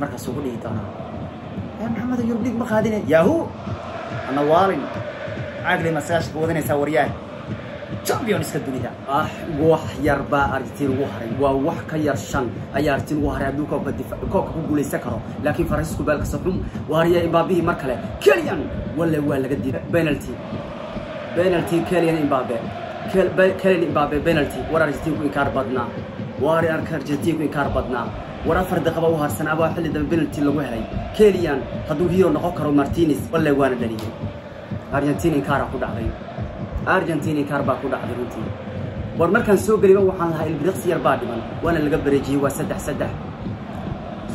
مركز سوق ليتانا يا محمد يرديك ما خادين ياهو أنا وارن عقلي مساج بودن سورياه تشامبيونز الدنيا واح يربا أرجنتين وحري وواح كير شن أي أرجنتين وحري عبدو كوكب الدفاع كوكب قولي سكره لكن فرنسا بالك صفرهم وهريا إمبابي مركله كيليان ولا قدي بينالتي كيليان إمبابي كيليان إمبابي بينالتي ورا أرجنتين وإنكار بدنا وهريا أرجنتين وإنكار بدنا ورا فرد قبوا هرسنا أبا حل دم بينالتي اللي وهري كيليان هدو هيرو نقكره مارتينيز ولا وانا دليل أرجنتين إنكار أقول عليه أرجنتيني كاربا كودا عدلوتي ورمركان سوق اللي بوحان لها البدقس يربادي وانا اللي قبل يجي هو سدح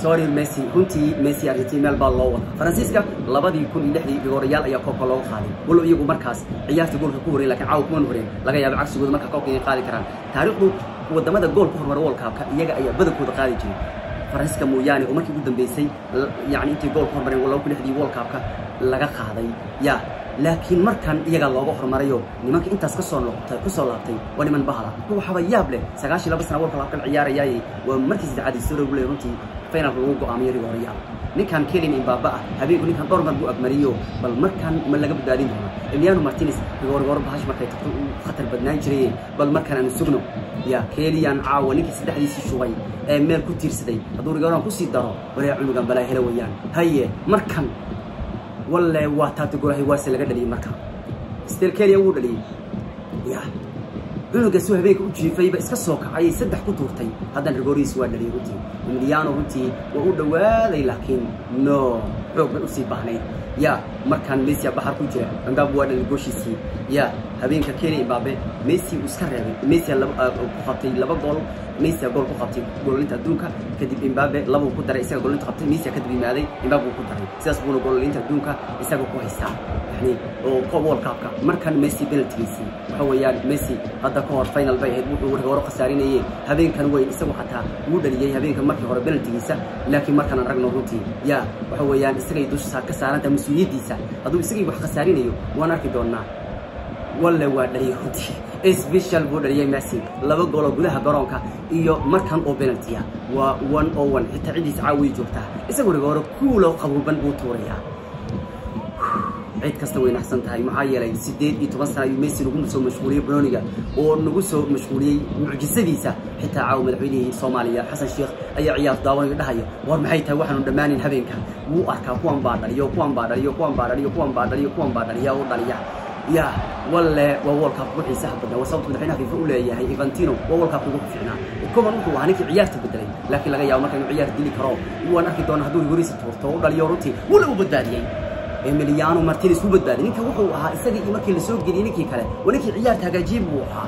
سوري ميسي كنتي ميسي أرجنتين مال بالله فرانسيسكا لبادي يكون يدحي بغوريال أيا كوكا لو خالي ولو يجو مركز عيار تقول كوري لكن عاوك من هورين لكن يا بعكس يقول مركز كوكا يقالي كران تاريخه ودمادة جول كهرمر والكاب يجا أيا بدك كودا قالي جي فرانسيسكا موياني ومركي قدام بيسي يعني أنت جول كهرمر ولو كل حدي والكاب لقى خاضي يا لكن مركان يجعل الله غفر مريو لماك أنت سكسرنا كسرلاتي وأنا من بحرة هو حبيابله سجاش لابس نور خلاك العيار ياي ومركز عادي سوري بليونتي فين الروج عميري وريال نكان كيلين إمبابة هبي يقولي كان ضرب بوق مريو بل مركان من اللي قبل دارين هنا إميليانو مارتينيز يورور بهاش مركي خطر بدناجري بل مركان أنا سجنه يا كيليان عاونك سدح لي شوي مير كتير سدي أدور جارنا كوسي دارا ولا عمو جنب لا هلويان هيا مركان والله واتاتي قولها يواسي لقد لي مركا استيركيل يقول لي يا إنه قسوه بيك وجهي فيبقى اسكسوك عايز سدح كتورتي هذا الرجوريس ولا لي روتي إمليانو روتي وأقول والله لكن نو روك بنصيب بحني يا مركان ميسي بحر كوجه عندها ولا الجوشيسي يا هبين ككيني بابي ميسي وسكرني ميسي لب خطي لب جول ميسي جول خطي جول أنت دونك كدب بابي لب كدر إساق جول أنت خطي ميسي كدب مادي بابي كدر سياس بقول جول أنت دونك إساق كويس يعني وقوال كابكا مركان ميسي بنت ميسي هو يا ميسي هذا كور فاينل بيه ورقة خسارين إيه هبين كان وين إساق حتى وده اللي هبين كان مركان بنت ميسي لكن مركان رجنا روتي يا هو يا إساق يدوش ساك سارنت سويديسا هذا يسقي وحسارينيو وأنا أركضنا ولا وادري خدي إسبيشال بودري ميسي لو جولو جلها برونكا إيو مركان أو بنالتيا وون أو ون تعيديس عوي جوتا إسقي وجورو كولو قبل بنبوتوريا عيد كستوين أحسن تاعي معايلة سديد يتوسع ميسي نقصو مشهورية برونيا ونقصو مشهورية معجزة ديسا حتى عاوم العيني صوماليا حسن الشيخ أي عياف داون يدهايو ورمحيتها واحد ودمانين هبينكا مو أركا كوان بادر يو كوان بادر يو كوان بادر يو كوان بادر يو كوان بادر يا وداليا يا ولا وول كاب وحي سحبنا وصوت الحين في فؤولة يا هي إيفانتينو وول كاب وقف فينا وكمان هو هنيك عياف تبدلين لكن لقي يوم كان عياف ديلي كرام وأنا في دون هدول يوريس تورتو وداليا روتي ولا وبداليين إميليانو مارتينيز وبدال إنك وحو إستدي إماكي لسوق جدي إنك كله ولكن عيار تاجا جيب وحا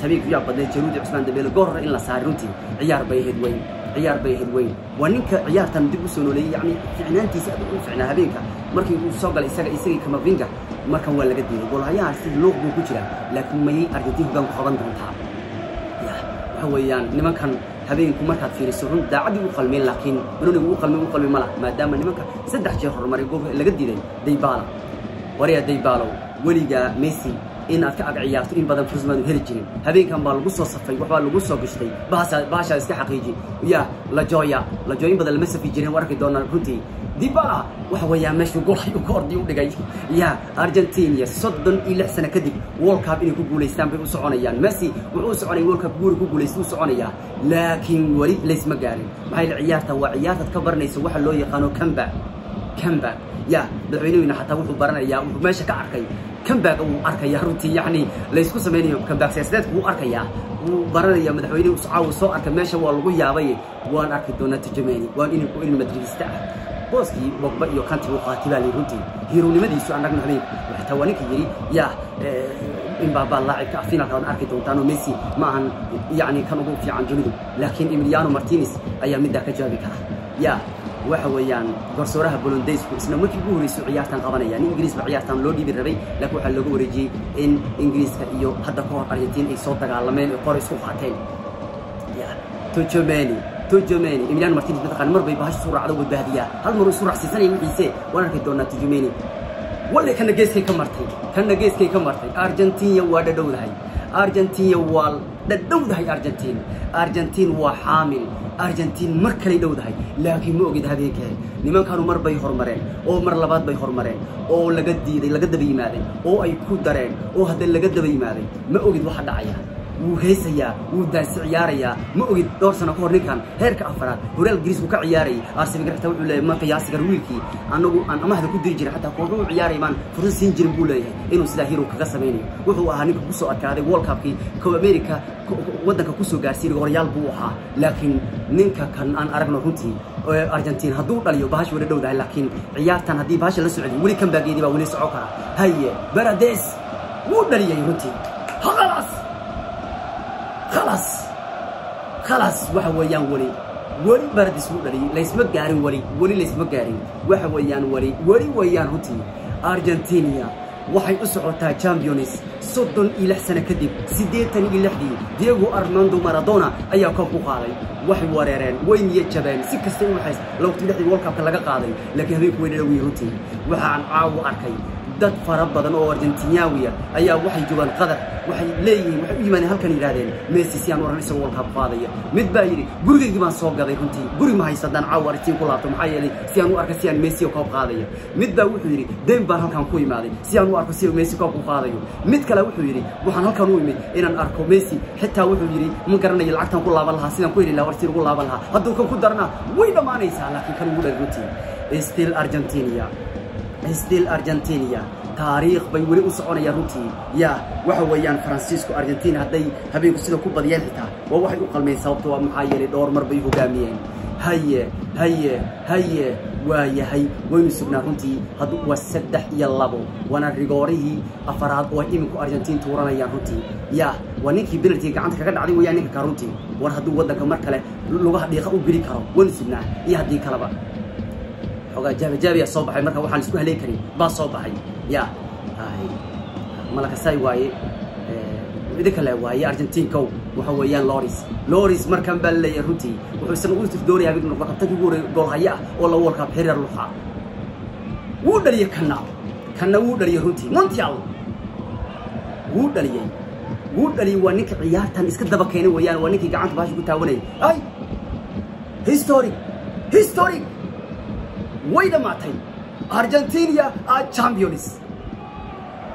سبيك يا بدل جرود عثمان دبل جور إلا سارنتي عيار بيهد وين عيار بيهد وين وإنك عيار تمدب سنولي يعني فعنا أنت سأدو فعنا هبينك مركي وصاق إستدي كما بينك مركي ولا قد يقول عيار سيد لوق بوجرة لكن ما يأرجتيه بن خضم بنتها يا حويان لما كان هبينكم مركات في السرون دا عدي وقلمين لكن منو وقلمين ملا ما دام نمك سدح جهر مريقوه اللي قد يدين ديبالا وريا ديبالا وليقا ميسي إن أتكعب عيارتو إن بدن فرزمان هرجين هبين كان بالقصة صفي وحبال القصة قشتي باشا استحق يجي ويا لجويا بدل المسا في جنين ورقي دونا كنتي ديبالا وحويا ماشي وقول حيو كوردي ولقاي يا أرجنتينيا صدن إلى سنة كدب وورلد كاب إني كوكوليستان بيقول سعونيا ميسي وحو سعوني وورلد كاب بوري كوكوليستو سعونيا لكن وليد ليس مقارن هاي العيارتا وعيارتا تكبرنيس وحا لو يقانو كمبا يا بالعينوين حتى وحو برنايا وحو ماشي كعركي كمباك أو أركيا روتي يعني ليس كسميني كمباك سياسات هو أركيا وبرنايا مدحويني وسعاو سو أركا ماشي والغويا بي وأن أركي دونات الجماني وأن إني كوين المدريد استعب بوسكي وقبل يوكانت وقاتل على روتي هيروني مدي سو عندنا هني محتوانك يجري يا إمبابة الله كافينا كان أركيتون تانو ميسي معا يعني كانوا في عن جنوده لكن إميليانو مارتينيز أيام مدة كجابك يا وحويان قرصورها بولنديس اسمه ممكن يقولوا سعياتن قبنا يعني إنجليز بعياتن لودي بالربي لكو حلقوا رجي إن إنجليز كأيو حتى كور أرجنتين أي صوت تعلمين قارس خواتين يا توجماني إميليانو مارتينيز بتقال مر بيبهاش سرعة لو بهدية هالمرة سرعة سنة يميسه وأنا كده دونا توجماني ولا كنا جيس كمرتين أرجنتين وارد دولة هاي أرجنتين وال دولة هاي أرجنتين وحامل أرجنتين مركلي دولة هاي لكن مو قد هذه كهل لمن كانوا مر بيهرمرين أو مر لباد بيهرمرين أو لجدي لجد بيمارين أو أي كود درين أو هذا لجد بيمارين ما قد واحد عيان وهيسيا ودانس عياريا ما أقول دور سنة كورني كان هيرك أفراد وريال جريس وك عياري أرسنال جرح تقول ما قياس جرويكي أنا ما هذا كود درجة حتى كورنو عياري من فرنسيين جنبوليه إنه سلاهيرو كقسميني وهو هنيك بوسو أكاد وولكابي كو أمريكا ودك كوسو جارسير وريال بوها لكن نينك كان أن أرجنا هنتي أرجنتين هدول اليوم بهش ولا دولة لكن عيارتنا هدي بهش للسعودية ولي كم باقي دي بقولي سعوكا هي بردس ودليل هنتي خلاص خلاص وحويان ولي بردس ولي ليس مجاري ولي ليس مجاري وحويان ولي ويان هوتي أرجنتينيا وحي أسعوتها تشامبيونز صدن إلى حسن كدب سديتن إلى حدي ديغو أرماندو مارادونا أيا كوكو قالي وحي وريرين وين يتشابان سكستين وحيس لو تلحدي وولكاب كان لقا قالي لكن هذيك وين لوي هوتي وحان عاو أركي dad fara badan oo Argentiniyawiya ayaa waxay joogan qadar waxay leeyeen wax u iimaanay halkan ilaadeen Messi si aan waran isagu World Cup qaadaya mid baa yiri gurigeyga baan soo gaday runtii guri ma haysadaan caawartii ku laabto maxay yeelay si aan u arko si aan Messi oo koob qaadaya mid baa wuxuu yiri deen baan halkan ku imaaday si aan u arko si uu Messi koob u qaadayo mid kale wuxuu yiri waxaan halkan u imid inaan arko Messi xitaa wuxuu yiri ma garanayo lacagtan ku laaban lahaa sidaan ku yiri laawartii ku laaban lahaa hadduu ku darna way dhamaanaysaa laakiin kan ugu dhalgootii still Argentina هستيل أرجنتينيا تاريخ بيقولي أسعون يا روتي يا وحويان فرانسيسكو أرجنتينا هدي هبي يقصده كوبا ديالتها وواحد يقول من صوته ومحايل الدور مربيه جامين هي ويا هي وين سبنا روتي هدو والسدح يلابو وانا رجوريه أفراد وإيمكو أرجنتين تورانا يا روتي يا ونيكي بنتي عندك كذا عليه ويا نيكي كاروتي وهدو ودا كمركلة لوجه دقيقة وجري كارو وين سبنا يهدي كلابا جابي الصباحي مركب وحن سكوه ليكري باصباحي يا ملك الساي واي ذيك اللي واي أرجنتين كو وحويان لوريس مركب باللي روتي وحسن قلت في دوري هبيد نقطة تجيبوري دور هيا ولا وركب حرير روحه ودري كنا ودري روتي مونتيال ودري ونك عيارتان إسكت دبكين ويان ونك يقعد باش بتاوني أي هيستوري ويدا ماتي أرجنتينيا الشامبيونز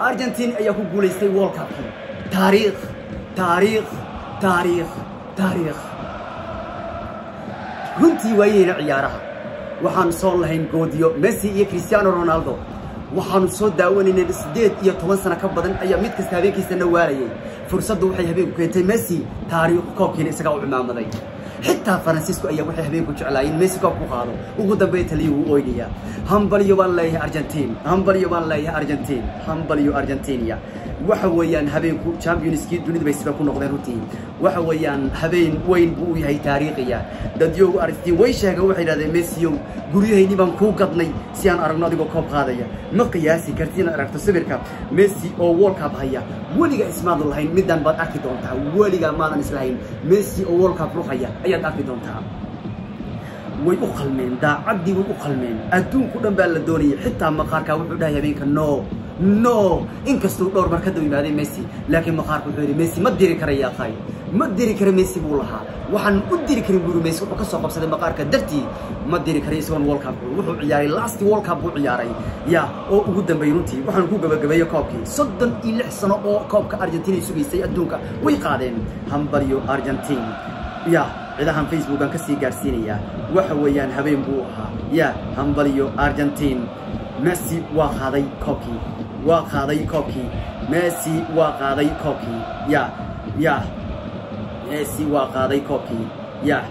أرجنتين أيها كوليستي وولكاب تاريخ كنتي وين عيارها وحنصور لهم جوديو ميسي يا كريستيانو رونالدو وحنصور داون إن السديد يا 12 سنة كبدن أيها ميت كسابيكي سنة واريين فرصة دوحي هبيب كنتي ميسي تاريخ كوكين إسقاو عمام مضي حتى فرانسيسكو أيام وحي حبيبك جعلين ميسي كوب وخاله وقدام بيت ليه وأوينيا همبليو الله أرجنتين همبليو أرجنتينيا وحويان هبين كوب تشامبيونز كيد دوني بيسي بكون نقدر روتين وحويان هبين وين بوي هاي تاريخية دييغو أرجنتين ويشها جوحي هذا ميسي يوم قولي هاي نبام كوب قطني سيان أرنادي بكوب قاضية مقياسي كرتينا أركتو سوبر كاب ميسي أو وول كاب هيا وليجا اسمه الله هين مدن بات أكيد أنتها وليجا مادن إسلاهين ميسي أو وول كاب روحيا way u qalmeen daacadii way u qalmeen adduunku dhan baa la doonayay xitaa maqaarka wuxuu dhahay habeenka no inkastoo dhowr marka dib imaday Messi laakiin maqaarku wuxuu yiri Messi ma diri karaya qay ma diri kara Messi buu lahaa waxaan u diri karin buu Messi wuxuu ka soo qabsaday maqaarka dartii ma diri karayso World Cup wuxuu ciyaaray last World Cup uu ciyaaray ya oo ugu dambeeyay runtii waxaan ku gabagabeeyay koobkii 36 sano oo koobka Argentina sugaysay adduunka way qaadeen hambaryo Argentina ya عداهم فيسبوك عن كسي جارسينيا وحويان هبين بوها يا همبليو أرجنتين ميسي وقاضي كوكي ميسي وقاضي كوكي يا ميسي وقاضي كوكي يا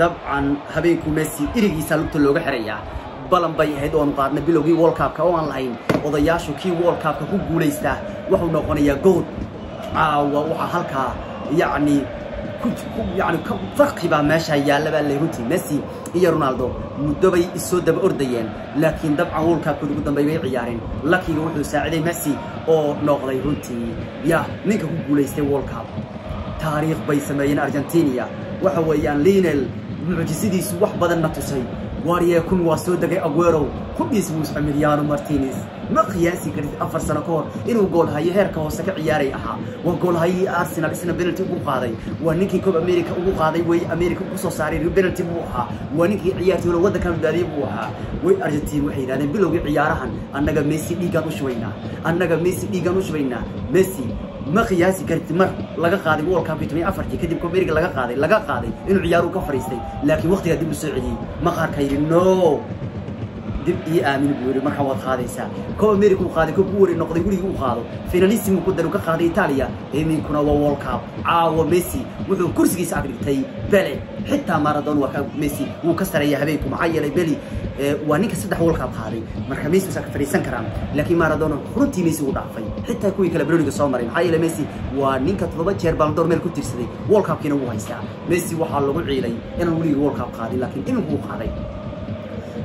طبعا هبينكو ميسي إريجي سالوت اللوجة حرية بلن بي هيدو نقادنا بلوغي وول كابكا وان لاين وضياشو كي وول كابكا كو غوليستا waxuu noqonayaa gool aa waa waxa halka يعني يعني فرق بقى ماشي يلا بقى اللي هوتي ميسي يا رونالدو مدبي السود دب أرديان لكن دب عول كابو قدام بيبي عيارين لكن يروح يساعد ميسي أو نغلي هوتي يا نيجا هو ليس وول كاب تاريخ بيسمين أرجنتينيا وحويان لينل معجزتي سوح بدل نتوسي واريا كن واسود دقي أغويرو كوبيس موس إميليانو مارتينيز ما قياسي كريس أفر سنكور إنه جول هاي هيركا وسك عياري أحا وجول هاي أرسنال إسنا بنالتي أبو قاضي ونيكي كوب أمريكا أبو قاضي وي أمريكا أبو صاري بنالتي بوها ونيكي عيارتي ولا وده كان داري بوها وأرجنتين وحيدا أنا بلوج عيارهن أنا جا ميسي إيجانو شوينا أنا جا ميسي إيجانو شوينا ميسي ما قياسي كرت مر لقى قاضي وول كابيتوني أفرتي كذب كوبيريك لقى قاضي إنه عياره كفريستي لكن وقت يدي مسعدي ما قار كير نو دب آمن بوري ما حوض قاضي سا كوبيريك وقاضي كوبوري نقضي بوري وقاضي فيناليسي مقدر وكقاضي إيطاليا همين كنا وول كاب عاو ميسي وذو كرسي ساعدني تي بلي حتى مارادون وكاب ميسي وكسر يا هبيكم عيلة بلي وانك سدح وول كاب قاضي مركميسي وساك فريسان كرام لكن مارادون خرطي ميسي وضعفي حتى كوي كلا برونيك صامرين عيلة ميسي وانك تضبط جير بالدور ملك ترسلي وول كاب كنا وهايسا ميسي وحلو عيلة أنا ولي وول كاب قاضي لكن إنه هو قاضي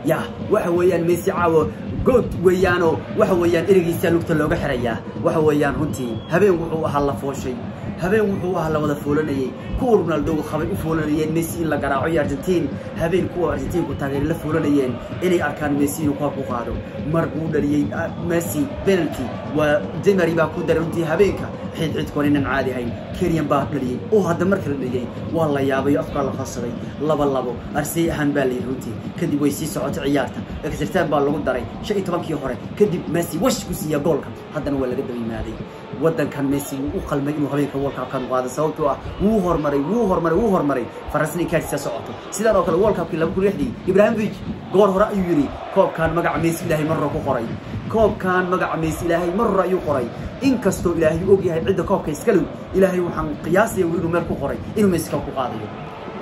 يا وحويان ميسي عاو قد ويانو وحويان إرجيسيا نقطة لوجه حرية وحويان هنتي هبين وحوا هلا فوشي هبين وحوا هلا وده فولني كور رونالدو خبيب فولنيين ميسي إلا جراعي أرجنتين هبين كور أرجنتين كتغير لفولنيين إني أركان ميسي وقاكو قادو مرقودريين ميسي بنتي ودمري باكودر هنتي هبينك حيد عدكونين عادي هاي كيليان مبابي أو هذا مركلنيين والله يا أبي أفكار الخاصري لبلبو أرسي هنبالي هنتي كدي ويسي سعوت عيارته أكثرتان بالله دري tobankii hore kadib Messi wash ku siiya goolka haddana waa laga dabiimaaday wadankan Messi uu qalmay inuu habeenka World Cup ka qaado sababtoo ah wuu hormaray farasni kaartiisa socoto sidoo kale World Cup kii 2006 Ibrahimovic goor hore ayuu yiri koobkan magaca Messi ilaahay marro ku qoray in kasto ilaahay og yahay cid koobka iska lew ilaahay waxaan qiyaasay inuu meel ku qoray inuu Messi ka qaadayo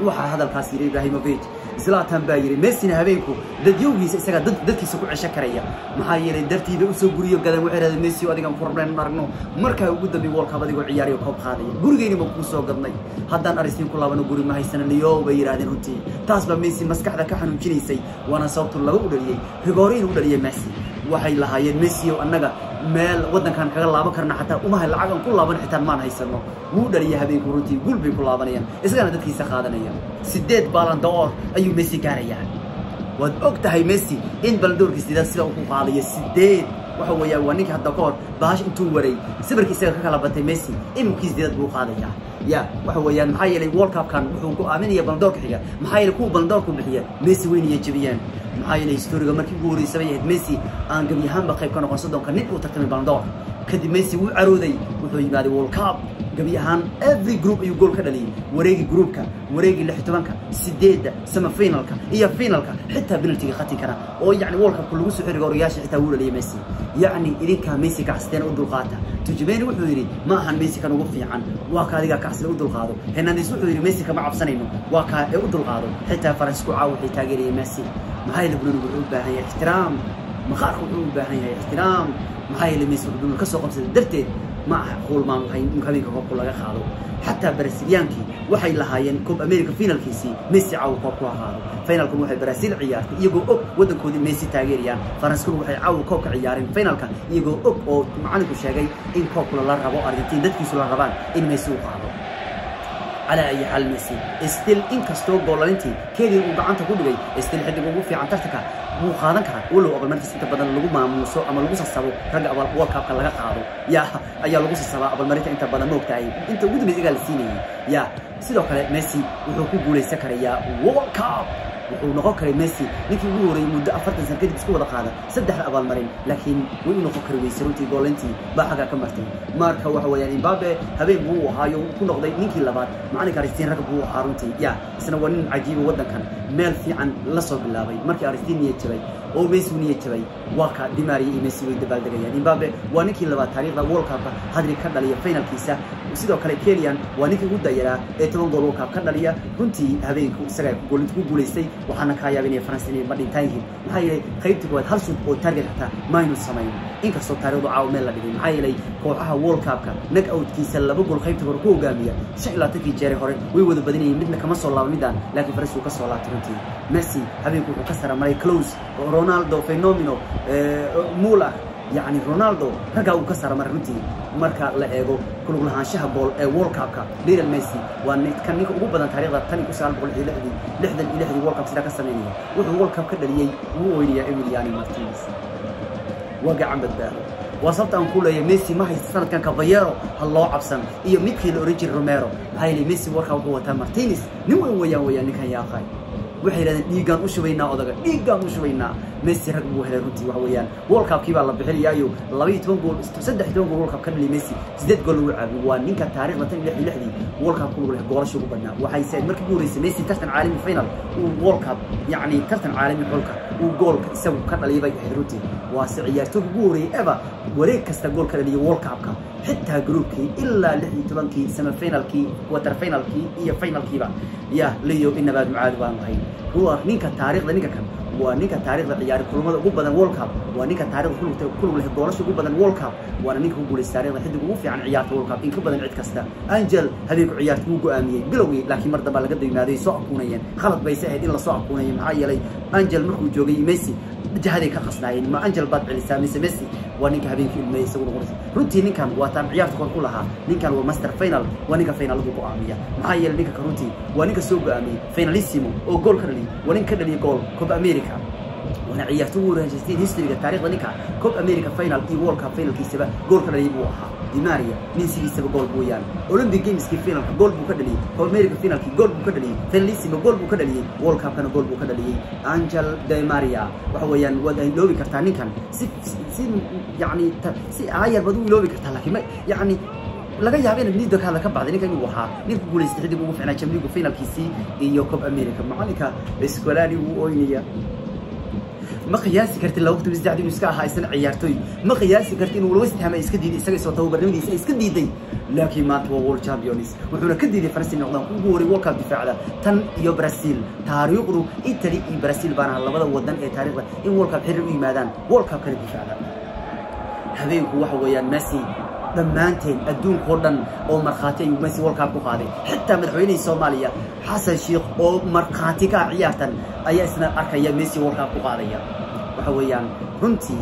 waxa hadalkaas yiri Ibrahimovic زلاتان بايري ميسي هابينكو دد يوغيس اسغا ددكيسو كو عيشه كاريا maxaa yeelay dartiida usoo guriyo gadan u xiraad Messi oo adiga problem marno marka ugu dambi World Cup adiga ciyaariyo koob qaadaya gurigeeni ma ku soo gadnay haddaan Arsenal ku laabano guri ma haysananayo bay yiraahdeen runtii taas ba Messi maskaxda ka xanuujinaysay wana sababtu lagu dhaliyay rigooriin u dhaliyay Messi waxay lahaayeen Messi oo annaga meel wadankan kaga laabo karna xataa uma hay lacag ku laaban xitaa maan haysano wuu dhaliyay habeenkii runtii gulbi ku laabanayaan isagana dadkiisa qaadanayaan 8 balan d'or ayuu Messi gaarayay waad ogtahay Messi in baldoorkiisa sida uu ku qaadayay 8 waxa weeyaa waa ninka hadda koor baash intuu waray sibirkiisa ka kala batay Messi inuu kiis dad buu qaadaya يا وحويان محايلي World Cup كان وحوكو آمنية بلندوك حيا محايلي كو بلندوك بحيا ميسي وين يجبيان محايلي ستوريغا مركي بوري سبيه ميسي آن قبل يهان بقى يكون قصدهم كان نتقو تكتمي بلندوك كدي ميسي وعرودي وحوي بعد World Cup قبل يهان every group يقول كده لي وريقي جروبك وريقي اللي حتبانك سديدة سما فينالك هي فينالك حتى بنلتقي خاتي كرا أو يعني World Cup كله سحر غورياش حتى ولا لي ميسي يعني إذا كان ميسي كعستين أدو قاتا تجبين وحويري ما هن ميسي كان وقفي عن واقع ديك أحسن أدو القادو هنا نسوي وحويري ميسي كما عبسنينه واقع أدو القادو حتى فرنسكو عاوح يتاجري ميسي ما هاي البلون بقول بها هي احترام ما خارق بقول بها هي احترام ما هاي اللي ميسي بقول كسر قمص درتي ما قول ما هاي مكمل كوكولا يخالو حتى برازيليانكي وحي لهاين كوب أمريكا فينال كيسي ميسي عاو كوكو هارو فينال كوب وحي برازيل عيارت يجو أوك ودن كودي ميسي تاجيريان فرنسا كوب وحي عاو كوك عيارين فينال كان يجو أوك أو معانكو شاقي إن كوكو للرغبو أرجنتين دتكيسو للرغبان إن ميسي وقعدو على أي حال ميسي استيل إنكاستو جولالنتي كيدي وقعانتا كودوي استيل حد وقوفي عن تحتكا مو قادن كرا ولو أبل مركز أنت بدل لغو ماموسو أما لغو سسابو رجع أبل وكاب كلا قارو يا أيا لغو سسابا أبل مركز أنت بدل موك تعي أنت وجود مزيج السيني يا سيدك على ميسي وحكوا بولي سكريا وكاب ونقاك على ميسي لكن ووري مدة أفرت إنسان كده بسكوا رقادة سدح أبل مرين لكن ونقاك على ميسي روتي جولنتي بحاجة كم مرتين مارك هو حوالي مبابي هبي مو هايو كنا قضي نيكي لبعض معنا كاريستين ركبوا هارونتي يا سنوانين عجيب وده كان مال في عن لصق اللعبة مارك كاريستين يتبي أو ميسي يتبي وكا دماري ميسي ودبال دقيا إمبابي وانكي لبا تاريخ وورلد كاب هادري كدليا فاينل كيسا وسيدو كالي كيليان وانكي غود دايرا إي toban gool وورلد كاب كدليا runtii habeenku isaga gool intuu guuleystay waxaana ka yaabinay Faransiiska inay badintaan yihiin waxa ay qaybtii koowaad hal sub oo target hata minus sameeyay inkastoo taariikhdu caawmeel la dhigay waxa ay kooxaha World Cup-ka knock out-kiisa laba gool qaybtii hore ku hogaamiya shicilaatii jeeri hore way wada badinayeen midna kama soo laabo midaan laakiin Faransiisku ka soo laabtay runtii Messi habeenku wuxuu ka sarmaray close Ronaldo fenomeno Mula يعني رونالدو رجعوا كسر مرتي مركا لعبوا كلهم هانشها بول وورلد كاب ليل ميسي وان كان نيكو بدن طريقه ثاني كسر بول الهلالي لحد الهلالي وورلد كاب سدا كسرنيه وهو وورلد كاب كدليي هو ويليا إميليانو مارتينيز وقع عند الدار وصلت أن كله ميسي ما هي السنة كان كبيره الله عبسن إيه ميكيل أوريجي روميرو هاي ميسي وركا وقوة مارتينيز نو ويا نكان يا أخي وحيلان ديجان وشوينا أضاق ديجان وشوينا ميسي ركبوا هلا رنتي وحويان وورلد كاب كيبا الله بحلي أيو الله يتون جول تصدق يتون جول وورلد كاب كان لي ميسي زد جول وعب وانين كان تاريخ لطيف لحدي وورلد كاب كله جوال شو بنا وحيساعد مركب يوريس ميسي ترتن عالمي فينال وورلد كاب يعني ترتن عالمي وورلد كاب وجول سووا كذا ليبا يحرتي وسعيات تجوري إبا وريك كسر جول كذا لي وورلد كاب حتى جروبكي إلا لحدي تبان كي سما فينال كي وتر فينال كي فينال كي با يا ليو إن بعد معاد وانغين هو نيكا تاريخ لنيكا كم وانيكا تاريخ لعيار كل ما هو بدن وورلد كاب وانيكا تاريخ كل ما هو دورش هو بدن وورلد كاب وانيكا هو بوليس تاريخ لحد وقوفي عن عيار وورلد كاب إن كل بدن عيد كسته أنجل هذيك عيار توجو أمية قلوي لكن مرة بقى قدر ينادي صعب كونين خلط بيساعد إلا صعب كونين معايا لي أنجل مركو جوجي ميسي جهادي كخصناين ما أنجل بطل لسامس ميسي وانيكا هذيك اللي يسوون غرز روتي نيكا واتم عيار تكون كلها نيكا هو ماستر فينال وانيكا فينال هو أمية معايا لنيكا كروتي وانيكا سوق أمية فيناليسيمو أو جول كرلي وانيكا اللي جول كوب أمريكا ونعيار تقول هنجستين هيستوري التاريخ لنيكا كوب أمريكا فينال إي وورلد كاب فينال كيسبا جول كرلي بوها دماريا من سيريس بقول بويان أولمبي جيمز كي فينال جول بوكدلي أمريكا فينال كي جول بوكدلي فيناليسيمو جول بوكدلي وورلد كاب كان جول بوكدلي أنجل دماريا وحويان وده لوبي كرتاني كان يعني عيار بدو لوبي كرتان لكن ما يعني laga yaabeen middo kale ka baxday ninkan uu ahaa nin ku guuleystay xidib ugu fiicnaa jamligu finalkiisii iyo Copa America macalinka Escolari uu ooyinaya ma qiyaasi kartid la waqti isdacdi inuu iska ahaysan ciyaartoy ma qiyaasi kartid inuu loo istaamay iska diiday isaga soo taw barnaamijkiisa iska diiday laakiin maanta waa World Champions wuxuuna ka diiday Faransiin noqdaan ugu horay World Cup difaacda tan iyo Brazil taariikhdu Italy iyo Brazil baan labada wadan ee taariikhda in World Cup xiriir u yimaadaan World Cup kale difaacda habeenku waxa weeyaan Messi damaanteen adduunka oo dhan oo marxaatay Messi World Cup ku qaaday xitaa madaxweynaha Soomaaliya Xasan Sheekh oo marxaati ka ciyaartan ayaa isna arkaya Messi World Cup ku qaadaya waxa weeyaan runtii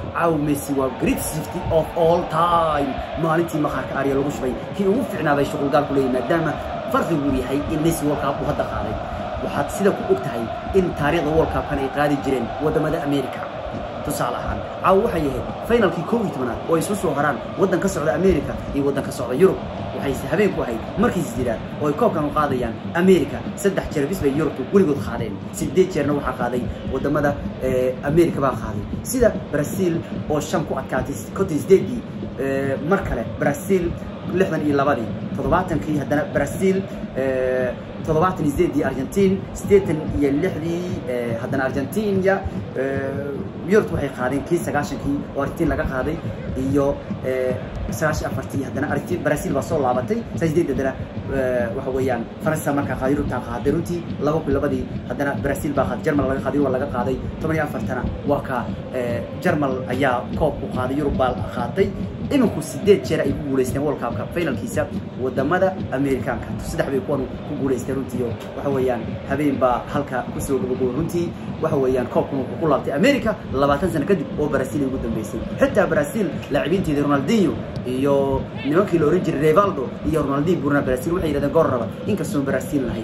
أو ميسي و great safety of all time مالتي مخاك أريا لو شوي كي وفعنا باي شغل قال كله مادام فرق ويا هي إن ميسي وورلد كاب وهذا قاضي وحد سيدك وقتها إن تاريخ وورلد كاب كان يقاد الجيران ودمدا أمريكا تصالحان أو وحيه فينال كي كويت منا ويسوس وهران ودن كسر على أمريكا يودن كسر على يوروب وحيس هبين وحي مركز جيران ويكوب كانوا قاضيان أمريكا سدح جربيس في يوروب ولقوا خالين سديت جرنا وح قاضي ودمدا أمريكا بقى خالي سيدا برازيل أو شنكو أكاديس كوتيز ديدي مركلة برازيل لحنا إلى بادي تضبعتن كي هدنا برازيل تضبعتن زيدي أرجنتين ستيتن يلحدي هدنا أرجنتين يا يورتو هي قادين كي سجاشن كي أرجنتين لقى قادي إيو سجاش أفرتي هدنا أرجنتين برازيل وصل لعبتي سجديد هدنا وحويان فرنسا مركا قاديرو تا قاديروتي لقوا كل بادي هدنا برازيل باخد جرمال لقى قاديرو لقى قادي ثمانية أفرتنا وكا جرمال أيا كوب وقادي يوروبال قادي إنه كسيدة جرا يقول إستن وورلد كاب فاينال كيسة ودمدا أمريكان كتصدق بيكونوا يقول إستن رنتيو وحويان هبين با هالك كسر بيقول رنتي وحويان كابكم وكلها في أمريكا لبعض الناس نقدم وبرازيل يقدم برازيل حتى برازيل لاعبين تي رونالدينيو يو نيوكي لوريجي ريفالدو يو رونالدينيو برازيل وحيدا جربا إنك سون برازيل هاي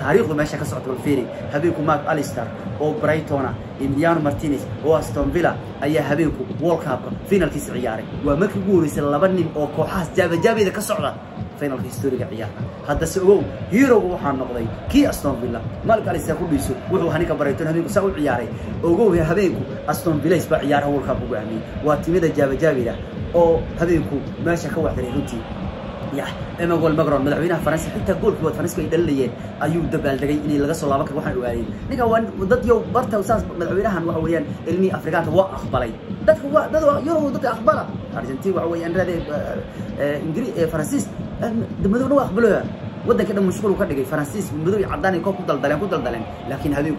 تاريخه ماشي كسعة الفيري حبيبكم ماك أليستر أو برايتونا إمليانو مارتينيز أو أستون فيلا أيها حبيبكم وورلد كاب فينال كيس عياري وماكي جوريس اللبني أو كوحاس جابي ذا كسعة فينال كيس توري عياري هذا سووا هيرو وحنا نقضي كي أستون فيلا مالك أليستر كل بيسو وهو هنيك برايتونا حبيبكم سووا عياري وجوه حبيبكم أستون فيلا يسبع عياره وورلد كاب وعمي واتميدا جابي ذا أو حبيبكم ماشي كواحد ريحتي يا أما قول مقرن مدعوينها فرنسا حتى قول كود فرنسا يدليين أيوب دبل دقي إني لقصوا لابك الواحد وعين نيجا وان ضد يو برتا وسانس مدعوينها وعويان علمي أفريقيا هو أخبلي ضد هو يورو ضد أخبله أرجنتين وعويان هذا إنجلي فرنسيس مدعوينه أخبلوها وده كده مشكل وكده دقي فرنسيس مدعوي عداني كوب دلدلين لكن هذيك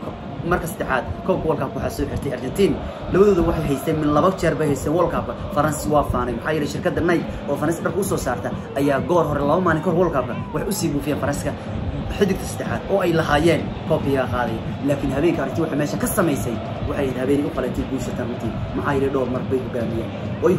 مركز اتحاد كوب وورلد كاب وحاسوب حتى الارجنتين لوده waxay haysteen min laba jeer bay haysteen world cup France waa faanay waxay yiri shirkadda nay oo France barka u soo saarta ayaa goor hore laba maalin kor world cup wax u sii buufiyay France xiddigta saddexaad oo ay lahaayeen koobkiga qaaday laakiin habeenka arti waxa meesha ka samaysay waxay habeenii u qalantay guusha tarti maxay yiri dhowr mar bay way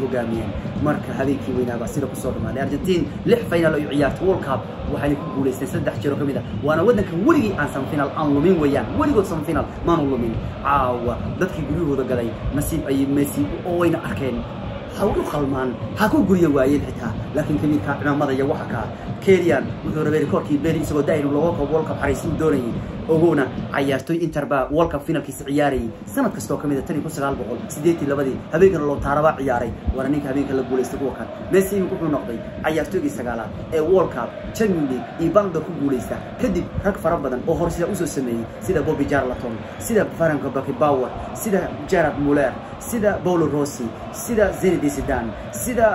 hogaamiyeen marka habeenkii weynaaba sida ku soo dhamaanay Argentina lix final oo ciyaarta world cup waxay ku guuleysteen saddex jeer oo kamid ah waana wadanka weligii aan san final aan lumin weeyaan weligood san final maanu lumin caawa dadkii guryahooda galay nasiib ay Messi oo weyna arkeen حاولوا خلمان حكوا قرية وايد حتها لكن كمية كان ماذا يوحكا كيليان وهو ربيع كوركي بيرين سو داين ولوكا وولكا حريسين دوري أوجونا عيارتوي إنتربا وولكا فينا كيس عياري سنة كستو كمية تاني كوس غالب غول سديتي لبدي هبيك لو تربا عياري ورانيك هبيك لو بوليس تبوكا ميسي يكون نقضي عيارتوي كيس غالا وولكا تشميلي يبان دكوا بوليسا كدب رك فرب بدن أو هرسيا أوسو سمي سيدا بوبي جارلاتون سيدا فرانكو باكي باور سيدا جارب مولر سيدا باولو روسي سيدا زيني سيدان سيدا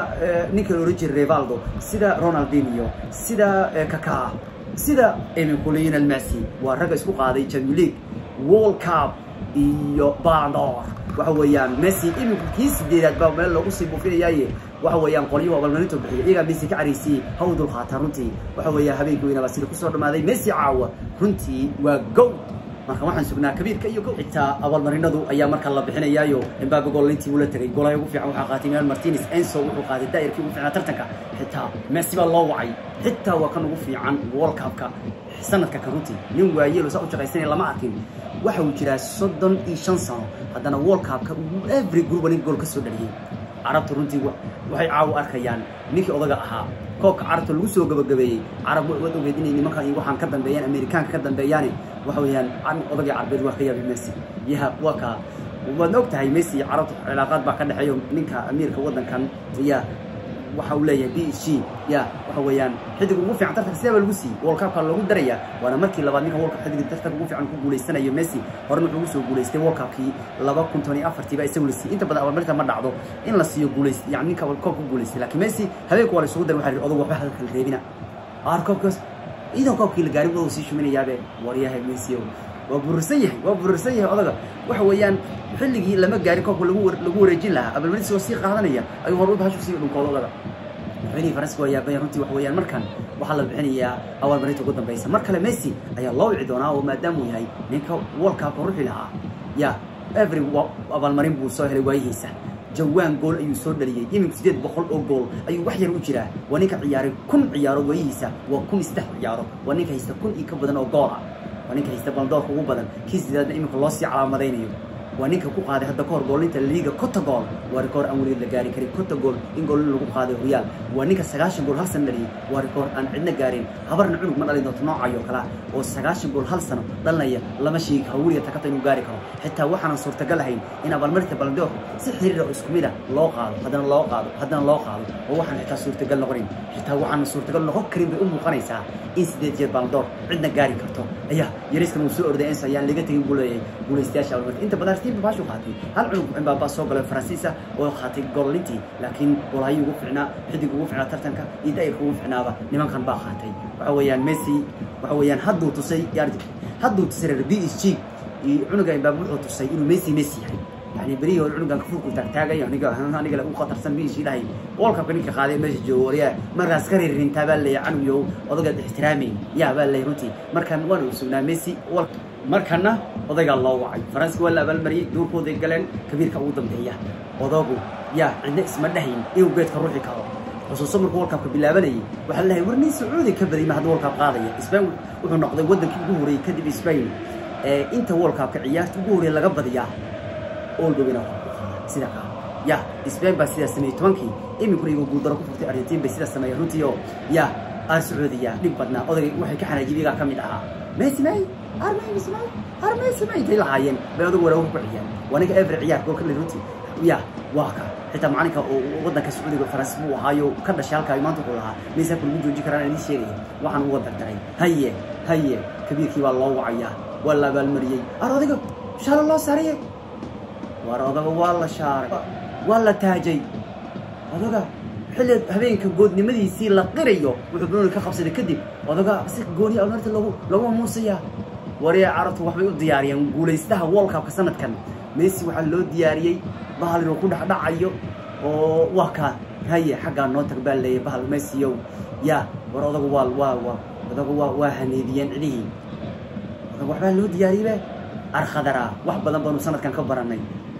نيكولو ريجي ريفالدو سيدا رونالدينيو سيدا كاكا سيدا إيميكولين الميسي والرجل اسمه قاضي تشامبيونليك وول كاب إيو باندور وحويان ميسي إيميكولكيس ديرات باو مال لو أصيبوا فيه ياي وحويان قليبا والمنتو بحي إيجا ميسي كعريسي هودو الخاترونتي وحويان حبيبي وينا بس الكسر ماذا ميسي عاوة كنتي وجو marka waxaan sugnaa kabiirka iyo gool xitaa awal marinadu ayaa marka la bixinayaayo Mbappe goolintii uu la tagay goolay ugu fiican waxa qaatay Emiliano Martinez Enzo wuxuu qaaday daa'irkii ugu fiican tartanka xitaa Messi baa loo wacay xitaa waa kan ugu fiican World Cup-ka sanadka ka runtii nin waayeelo sax u shaqaysanay lama arkin waxa uu jiraa 35 sano haddana World Cup-ka uu every group nin gool ka soo dhaliyay Arabtu runtii waxay caaw arkayaan ninkii odaga ahaa كوك عرض الوسو جبجبي عرب ودو جديني مكان يوحنا كذا بيان أمريكان كذا بياني وحويان عن أضجع عربي وخيار ميسي يها وكا ونقطة هي ميسي عرض علاقات بعد حيوم نكها أمريكا وضن كان يا وحولي دي شيء يا وحويان حد يقول في عطرة سلاب الوسي والكاب كان لوجود دريا وأنا مكي لبعض منها والكاب حد يقدر تقول في عن كوجولي السنة يوم ميسي هرم الوسو جولي استوى والكاب كي لبعض كنتوني أفرتي بقى يسوي لسي أنت بدأ أول مرة مرة عضو إن لسي جولي يعني كوالكاب جولي لكن ميسي هذا يقول سعود المحرر أضو وحده الخريبنا أركوكس إذا كاب كي الجارب لو سيشو من يابه وريها ميسيو وبرسيه أضرب وحويان حلقي لما جاري كوكو لجور رجلها قبل ما نسوي سيق هذانية أي مرة بحشو سيق نقول أضرب بني فرنسا يا بيرنتي وحويان مركان وحلا بحني يا أول مرة تقدم بيسا مركان لميسي أي الله يعدونا وما داموا هاي نيكا ووركاب وروح لها يا every أول مرة بوصل هالوجهيسه جوان جول أيو سودرية يمكن سديد بخل أو جول أيو واحد يروجله ونيكا عيار كم عيار وجهيسه وكم استح عياره ونيكا يستكون يكبدنا وجارة وأنك هيستقبل دور كوب بدن كيس زاد إيمي خلاصي على مدينيو وأنك كوب هذا حتى كور جولين تلليجا كتة جول واركور أموري لجاري كري كتة جول إن جول لكوب هذا ريال وأنك سجاش جول هالسنة لي واركور أن عندنا جارين خبر نعلم من اللي نطنع عيو كلا والسجاش جول هالسنة ضلنا يا لما شيء هوري تكتم جاري كلا حتى واحد صور تجلهين إن أول مرة تبلد دور سحر رأس كميرة لاقعد هذا لاقعد وواحد حتى صور تجلنا قرين حتى واحد صور تجلنا هكرين بأمه قنيسة إنسداد يبان دور عندنا جاري كرتون أيه يريسك موسوعة أردنسا يعني لقيت يقول استياش أول مرة أنت بدرتي بباش وقاتي هل عروق إمبابة صوب الفرنسيسة وقاتي قرلتي لكن والله يوقفنا حد يوقفنا ترتنك يدا يوقفنا بقى نما كان باقاتي وعويان ميسي وعويان هدو تصي يرجع هدو تصير بي إس جي عنق إمبابة تصي إنه ميسي يعني يعني بريء والعنق الكفوك وتكتاجي يعني كه هنا نيجي لقوم خطر سنبيش لهي والكم كنيك خادم مش جوريا مرة عسكري رين تبلي عنو يو وضجت احترامي يا بلي روتي مركان وانو سونا ميسي مركنا وضج الله وعي فرنسا ولا بالمريء دور كودي جلن كبير كودم هي وضجوا يا عندك اسم النهين إيه وجيت كروحي كذا خصوصاً مركو والكم كبيلا بلي وحلها ورني سعودي كبري مع دول كاب قاضية إسبان ونقضي ودم كجوري كدي بإسبان أنت والكم كعيات جوري لقبض ياه أولو بينهم سيدا يا إسبان بس سيدا سمي توانكي إمي كوري وجود دركو في أرجنتين بس سيدا سمي روتيو يا السعودية لبنان أدري وحكي كحنا جيبيها كم لها ميسي ماي أرميسي ماي تيل عين بيعودوا وراهم بعيان وأنا كأفر عيار كل روتي يا واقع حتى معني كودنا كسعودي وفرنسا وهايو كذا شال كايمان تقولها ميسي كل وجود ذكرنا نشيري وعن وضع تاني هي كبير كي والله وعيا ولا بالمريء أرادك إن شاء الله سريع وراضه والله شارع والله تاجي هذا حلت هبينك جودني مدي يصير لقريه ويقولون لك خمسة كذب هذا بس جوني أو نرت لو موسيا وريا عرض وحبي الديارية نقول يستها والله كسنة كان ميسي وحلو الديارية بحال نكون حدا عليه وكان هي حاجة نوتك بالله بحال ميسي يا وراضه والله هذا وهنيديان عليه هذا وحلو الديارية أرخدرة وحبنا بنو سنة كان كبرني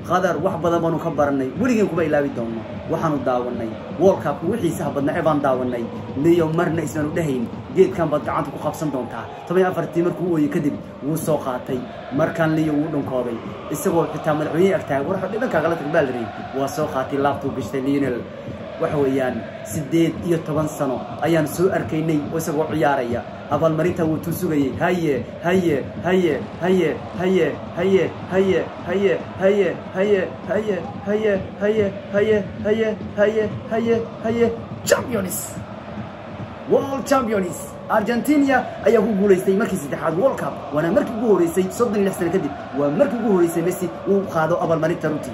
قدر وحبنا بنو كبرني وليكن كوبا إلا بدونا وحنو داوني وورك أب وحي سحبنا عبان داوني نيوم مرنا إسمه دهين جيت كان بدك عندك وخمسين دون تاع طبعا أفرتي مركو يكذب وساقاتي مركان لي ودون كاري السبب في تعمل عيني أكتر ورح لبنا كغلط البالري وساقاتي لابتو بيشتلينل وحويان سديد يتبان سنة أيان سوء أركيني وسبب عيارية أبال مريتا وتوسوي هاي هاي هاي هاي هاي هاي هاي هاي هاي هاي هاي هاي هاي هاي هاي هاي هاي هاي champions world champions أرجنتينا أيه جول يستي مركز اتحاد world cup وأنا مركز جول يستي صدقني لحسن كذب ومركز جول يستي ميسي وخاضوا أبال مريتا روتي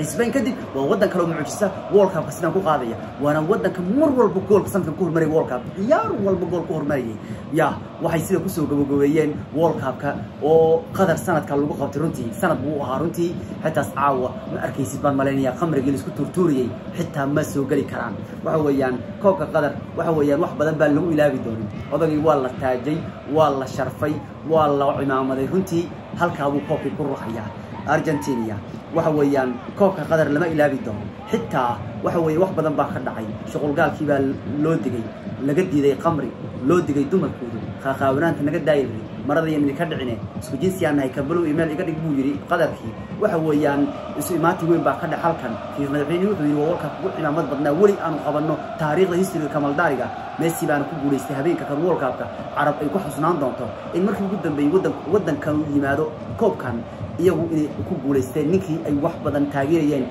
إسبان كذب وودنا كلام معجزة وورلد كاب كسنة كوك عادية وأنا ودنا كمر وورلد بقول كسنة كوك مري وورلد كاب يار وورلد بقول كوك مري يا وحيصير كسر جوجويين وورلد كاب كا وقدر سنة كلو بقى بترنتي سنة بوها رنتي حتى سعوا أركي إسبان مالينيا خمر جلس كتر توري حتى مسوا جري كرام وحويان كوك قدر وحويان واحد بدل بلو إلى بدوني وضعي والله تاجي والله شرفي والله عمامة رنتي هل كابو كوبي كروحيا أرجنتينيا وحويان كوكا قدر لما إلا بيدهم حتى وحوي واحد بدن باخد عين شغل قال كيبال لودقي لقدي ذي قمري لودقي دوما كودو خاخاوران تنقد دايري مرض يمني كدعنا سو جنسي أنا يكبلوا إيميل يقدر بوجري قدر كي وحويان سماتي وين باخد حلقا في مدربين وين ووكا وين عمد بدنا ولي أنا قبلنا تاريخ هيستوري كمال دارجا ميسي بان كوبولي استهبين ككرول كابكا عرب يكون حسنان دانتو المركب جدا بيودن ودن كانوا يمادو كوب كان يجو إني كوبولي استنيكي أي واحد بدن تغييرين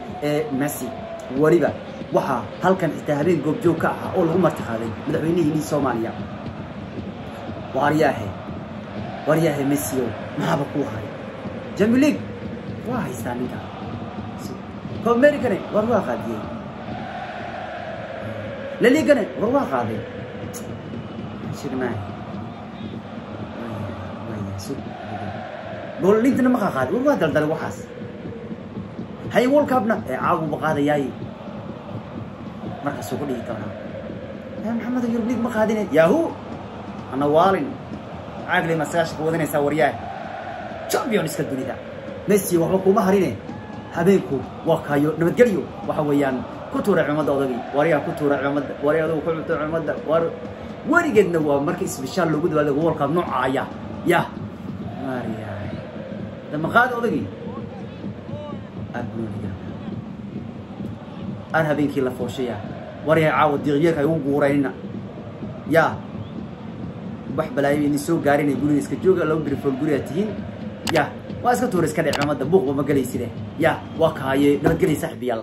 ميسي وريبا وها هل كان استهبين جوب جوكا أول هم ارتخاذين مدعويني هني سوماليا وارياه ميسيو ما بقوها جميلين واه يستانيكا كوميريكني واروا قاديين لليكني واروا قاديين شرماي وين سوق قول ليتنا ما قاعد ولا دلدل وحاس هاي وول كابنا عاو بقادياي مركز سوق ديتنا يا محمد يربليك ما قاعدين ياهو أنا والين عقلي مساج قوتني سورياه champion إسكال الدنيا ميسي وحقو مهرينه هبينكو وكايو نمتجريو وحويان كتور عماد أضبي وريا كتور عماد وريا ذو كتور عماد وري جدنا ومركز بشال لوجود هذا جوار كاب نوع عيا يا ماريا لما قاد أضبي الدنيا أنا هبينك إلا فوشيا وريا عاود دغيا كيوم قورينا يا وأنا أقول لك أن السوق قارن يقولون إسكت جوجا لو بيرفع الجوريات هين يا وأسكت تورس كده عماد دبوق وما قال يصيره يا وكاية نقول يسحب يلا